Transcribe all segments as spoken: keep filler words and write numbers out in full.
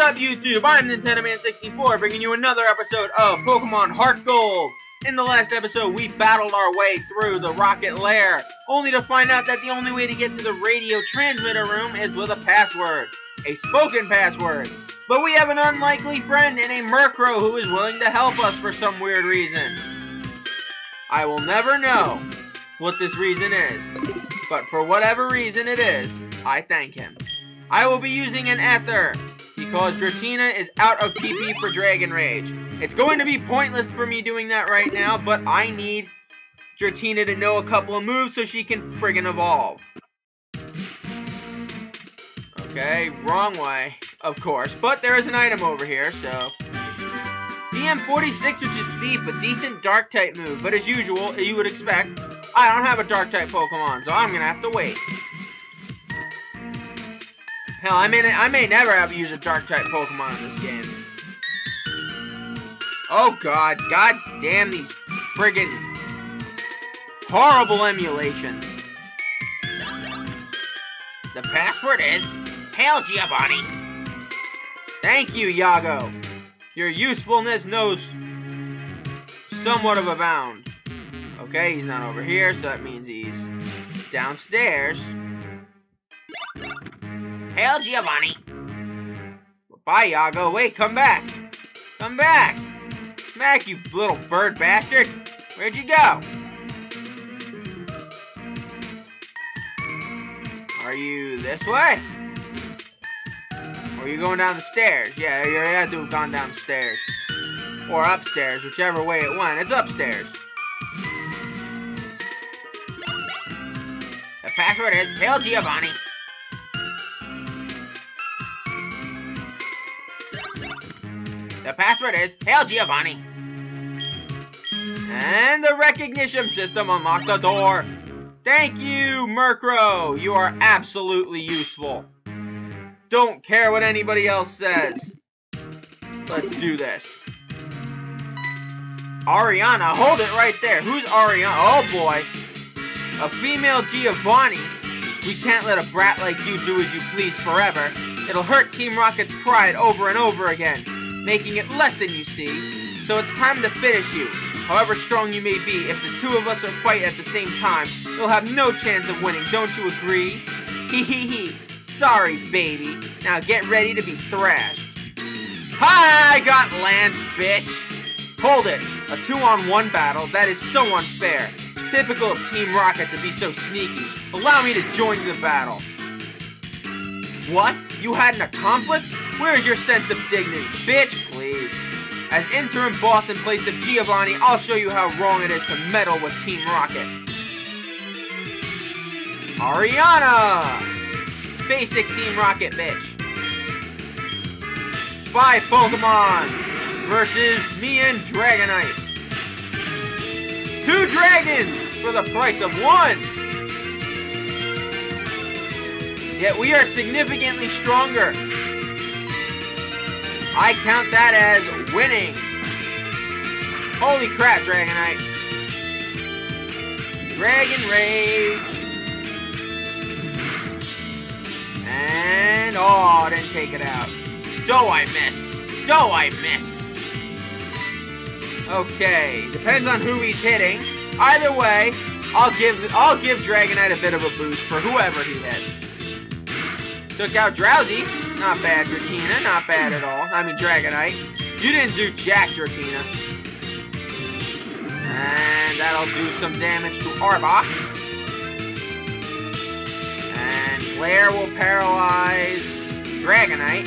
What's up, YouTube? I'm Nintendo Man sixty-four, bringing you another episode of Pokemon HeartGold. In the last episode, we battled our way through the Rocket Lair, only to find out that the only way to get to the radio transmitter room is with a password. A spoken password. But we have an unlikely friend in a Murkrow who is willing to help us for some weird reason. I will never know what this reason is, but for whatever reason it is, I thank him. I will be using an Ether, because Dratina is out of P P for Dragon Rage. It's going to be pointless for me doing that right now, but I need Dratina to know a couple of moves so she can friggin' evolve. Okay, wrong way, of course, but there is an item over here, so... T M forty-six, which is Thief, a decent Dark-type move, but as usual, you would expect, I don't have a Dark-type Pokemon, so I'm gonna have to wait. Hell, I may, I may never have used a Dark-type Pokemon in this game. Oh god, god damn these friggin' horrible emulations. The password is, Hail Giovanni! Thank you, Iago. Your usefulness knows somewhat of a bound. Okay, he's not over here, so that means he's downstairs. Hail Giovanni! Bye, Iago. Wait, come back! Come back! Come back, you little bird bastard! Where'd you go? Are you this way? Or are you going down the stairs? Yeah, you had to have gone downstairs. Or upstairs, whichever way it went. It's upstairs. The password is Hail Giovanni! The password is Hail Giovanni. And the recognition system unlocks the door. Thank you, Murkrow. You are absolutely useful. Don't care what anybody else says. Let's do this. Ariana, hold it right there. Who's Ariana? Oh boy. A female Giovanni. We can't let a brat like you do as you please forever. It'll hurt Team Rocket's pride over and over again. Making it lesson, you see, so it's time to finish you. However strong you may be, if the two of us are fight at the same time, you'll have no chance of winning, don't you agree? Hee hee hee, sorry baby, now get ready to be thrashed. Hi, I got Lance, bitch! Hold it, a two on one battle, that is so unfair. Typical of Team Rocket to be so sneaky, allow me to join the battle. What? You had an accomplice? Where's your sense of dignity? Bitch, please. As interim boss in place of Giovanni, I'll show you how wrong it is to meddle with Team Rocket. Ariana! Basic Team Rocket, bitch. Five Pokemon versus me and Dragonite. Two dragons for the price of one! Yet we are significantly stronger. I count that as winning. Holy crap, Dragonite. Dragon Rage. And, oh, I didn't take it out. So I missed. So I missed. Okay, depends on who he's hitting. Either way, I'll give, I'll give Dragonite a bit of a boost for whoever he hits. Took out Drowsy. Not bad, Dratina. Not bad at all. I mean, Dragonite. You didn't do jack, Dratina. And that'll do some damage to Arbok. And Glare will paralyze Dragonite.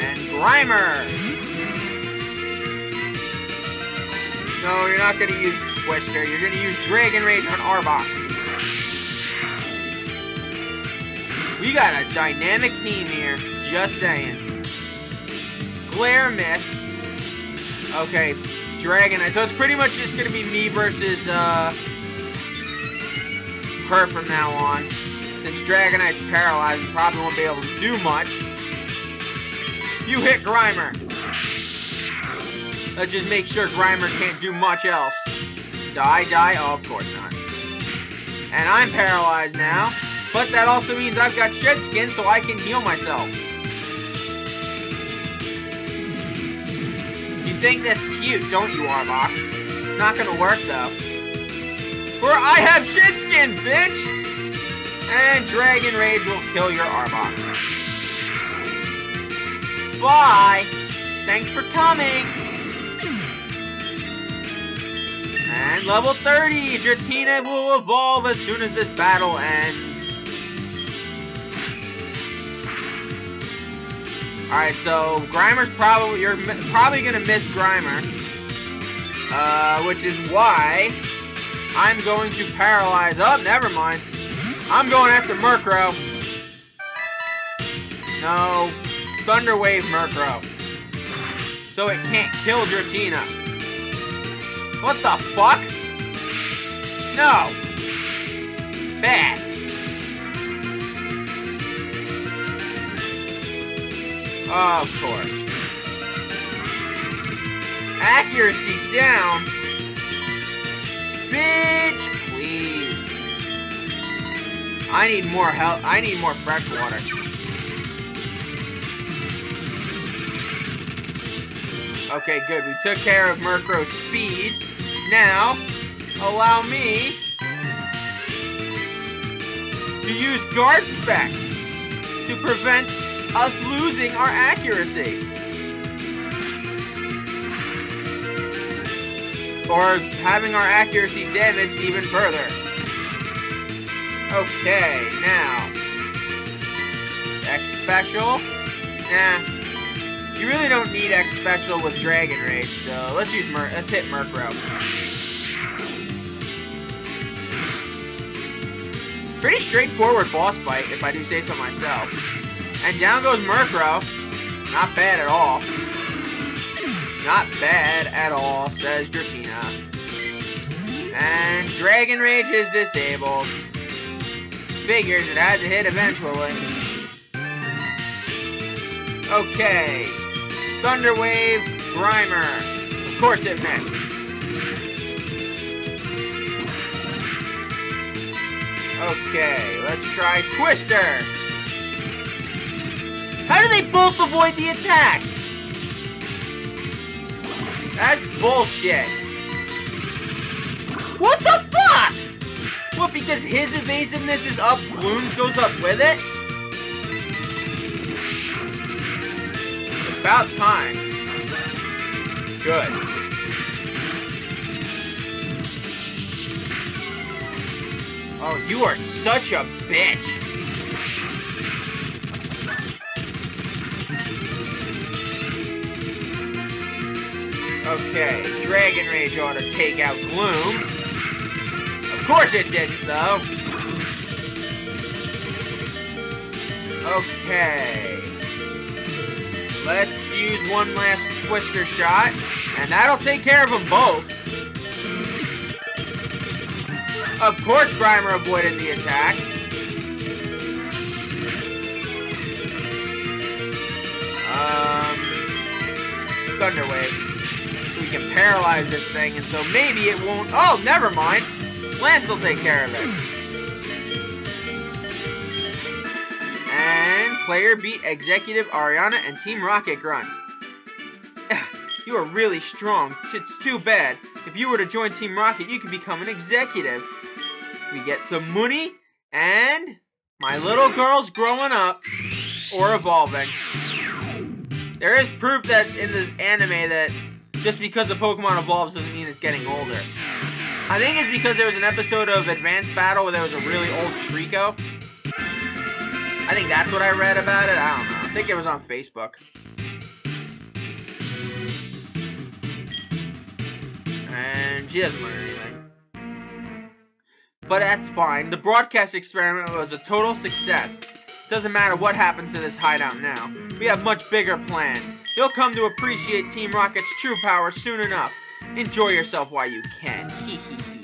And Grimer. No, you're not going to use Twister. You're going to use Dragon Rage on Arbok. We got a dynamic team here, just saying. Glare missed. Okay, Dragonite. So it's pretty much just going to be me versus uh, her from now on. Since Dragonite's paralyzed, probably won't be able to do much. You hit Grimer. Let's just make sure Grimer can't do much else. Die, die. Oh, of course not. And I'm paralyzed now. But that also means I've got Shed Skin, so I can heal myself. You think that's cute, don't you, Arbok? It's not gonna work, though. For I have Shed Skin, bitch! And Dragon Rage will kill your Arbok. Bye! Thanks for coming! And level thirty, Dratina will evolve as soon as this battle ends. Alright, so Grimer's probably, you're probably gonna miss Grimer. Uh, which is why I'm going to paralyze, oh, never mind. I'm going after Murkrow. No, Thunder Wave Murkrow. So it can't kill Dratina. What the fuck? No! Bad. Oh, of course. Accuracy down. Bitch, please. I need more help. I need more fresh water. Okay, good. We took care of Murkrow's speed. Now, allow me to use Guard Spec to prevent us losing our accuracy. Or having our accuracy damaged even further. Okay, now. X Special. Nah. You really don't need X Special with Dragon Rage, so let's use Mur let's hit Murkrow. Pretty straightforward boss fight, if I do say so myself. And down goes Murkrow. Not bad at all. Not bad at all, says Dratina. And Dragon Rage is disabled. Figures it had to hit eventually. Okay. Thunder Wave, Grimer. Of course it missed. Okay, let's try Twister. How do they both avoid the attack? That's bullshit. What the fuck? What, because his evasiveness is up, Bloom's goes up with it? About time. Good. Oh, you are such a bitch. Okay, Dragon Rage ought to take out Gloom. Of course it didn't, though. Okay. Let's use one last Twister shot, and that'll take care of them both. Of course Grimer avoided the attack. Um, Thunder Wave. We can paralyze this thing, and so maybe it won't... Oh, never mind. Lance will take care of it. And... Player beat Executive Ariana and Team Rocket Grunt. You are really strong. It's too bad. If you were to join Team Rocket, you could become an executive. We get some money, and my little girl's growing up or evolving. There is proof that in this anime that just because a Pokemon evolves doesn't mean it's getting older. I think it's because there was an episode of Advanced Battle where there was a really old Trico. I think that's what I read about it. I don't know. I think it was on Facebook. And she doesn't learn anything. But that's fine. The broadcast experiment was a total success. Doesn't matter what happens to this hideout now. We have much bigger plans. You'll come to appreciate Team Rocket's true power soon enough. Enjoy yourself while you can. Hee hee hee.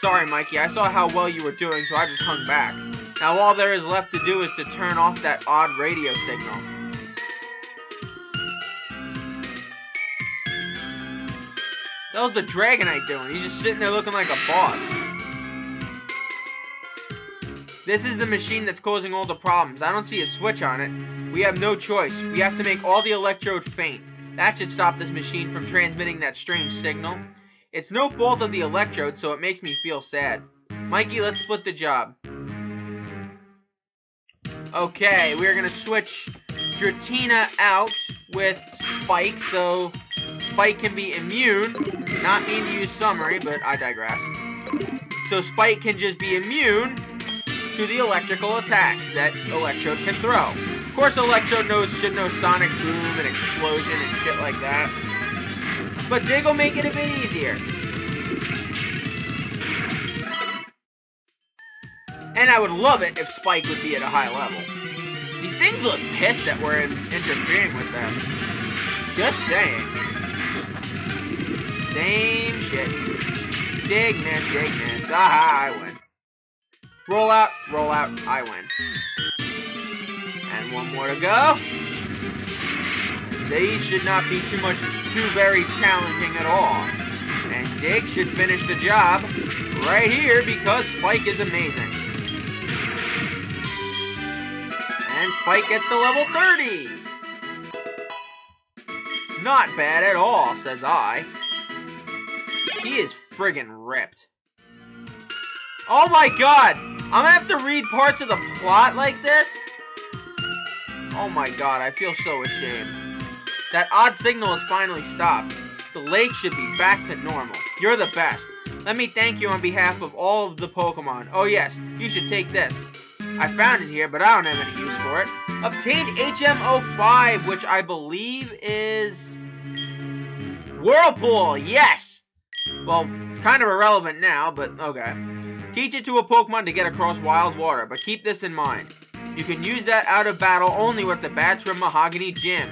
Sorry, Mikey. I saw how well you were doing, so I just hung back. Now all there is left to do is to turn off that odd radio signal. That was the Dragonite doing. He's just sitting there looking like a boss. This is the machine that's causing all the problems. I don't see a switch on it. We have no choice. We have to make all the Electrode faint. That should stop this machine from transmitting that strange signal. It's no fault of the Electrode, so it makes me feel sad. Mikey, let's split the job. Okay, we're gonna switch Dratina out with Spike, so Spike can be immune. Not mean to use summary, but I digress. So Spike can just be immune to the electrical attacks that Electrode can throw. Of course, Electrode knows, should know Sonic Boom and Explosion and shit like that. But Dig will make it a bit easier. And I would love it if Spike would be at a high level. These things look pissed that we're in interfering with them. Just saying. Same shit. Dig miss, dig miss. Aha, I win. Roll out, roll out, I win. And one more to go. These should not be too much, too very challenging at all. And Dig should finish the job right here because Spike is amazing. And Spike gets to level thirty. Not bad at all, says I. He is friggin' ripped. Oh my god! I'm gonna have to read parts of the plot like this? Oh my god, I feel so ashamed. That odd signal is finally stopped. The lake should be back to normal. You're the best. Let me thank you on behalf of all of the Pokemon. Oh yes, you should take this. I found it here, but I don't have any use for it. Obtained H M zero five, which I believe is... Whirlpool, yes! Well, it's kind of irrelevant now, but okay. Teach it to a Pokemon to get across wild water, but keep this in mind. You can use that out of battle only with the bats from Mahogany Gym.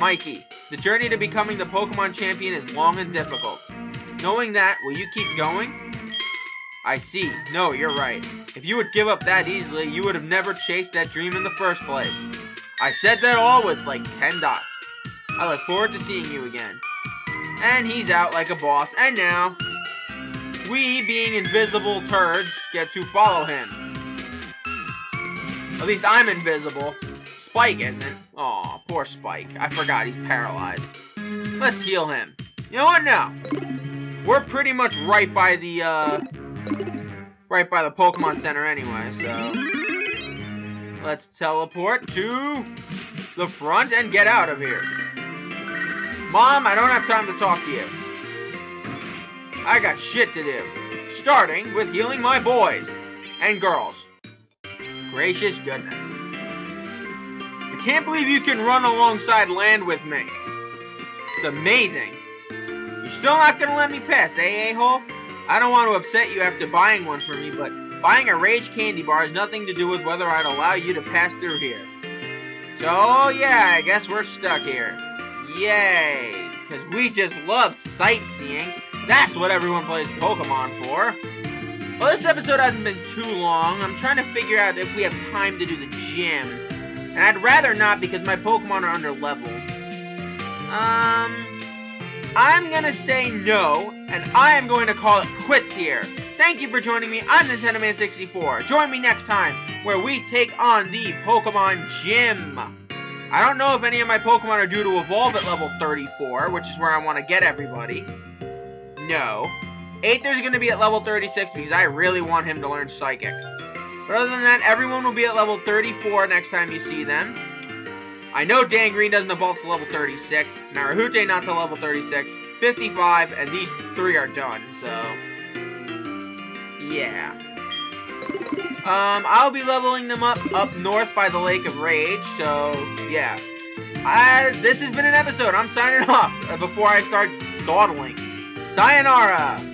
Mikey, the journey to becoming the Pokemon champion is long and difficult. Knowing that, will you keep going? I see. No, you're right. If you would give up that easily, you would have never chased that dream in the first place. I said that all with like ten dots. I look forward to seeing you again. And he's out like a boss. And now, we, being invisible turds, get to follow him. At least I'm invisible. Spike isn't. Aw, poor Spike. I forgot he's paralyzed. Let's heal him. You know what now? We're pretty much right by the, uh... right by the Pokemon Center anyway, so... let's teleport to the front and get out of here. Mom, I don't have time to talk to you. I got shit to do. Starting with healing my boys and girls. Gracious goodness. I can't believe you can run alongside land with me. It's amazing. You're still not gonna let me pass, eh, a-hole? I don't want to upset you after buying one for me, but buying a Rage candy bar has nothing to do with whether I'd allow you to pass through here. So, yeah, I guess we're stuck here. Yay! Because we just love sightseeing. That's what everyone plays Pokemon for. Well, this episode hasn't been too long. I'm trying to figure out if we have time to do the gym. And I'd rather not because my Pokemon are under level. Um... I'm gonna say no, and I am going to call it quits here. Thank you for joining me. I'm Nintendo Man sixty-four. Join me next time, where we take on the Pokemon Gym. I don't know if any of my Pokemon are due to evolve at level thirty-four, which is where I want to get everybody. No. Aether's going to be at level thirty-six because I really want him to learn Psychic. But other than that, everyone will be at level thirty-four next time you see them. I know Dangreen doesn't evolve to level thirty-six, Marahute not to level thirty-six, fifty-five, and these three are done, so... yeah. Um, I'll be leveling them up up north by the Lake of Rage, so, yeah. I, this has been an episode. I'm signing off before I start dawdling. Sayonara!